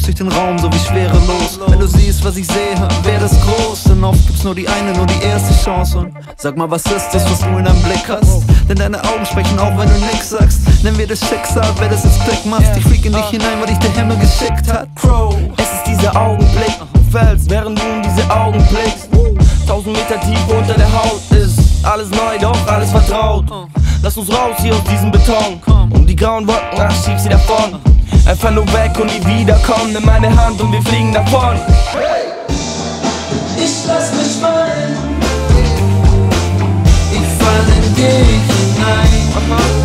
schwebst durch den Raum, so wie schwerelos. Wenn du siehst, was ich sehe, wäre das groß. Denn oft gibt's nur die eine, nur die erste Chance. Und sag mal, was ist das, was du in deinem Blick hast? Denn deine Augen sprechen auch, wenn du nix sagst. Nenn wir das Schicksal, wer das jetzt Klick machst. Ich flieg in dich hinein, weil dich der Himmel geschickt hat. Cro, es ist dieser Augenblick. Du fällst, während du in diese Augen blickst. 1000 Meter tief unter der Haut ist alles neu, doch alles vertraut. Lass uns raus hier aus diesem Beton. Um die grauen Wolken, ach, schieb sie davon. Einfach nur weg und nie wiederkommen. Nimm meine Hand und wir fliegen davon. Hey! Ich lass mich fallen. Ich fall in dich hinein.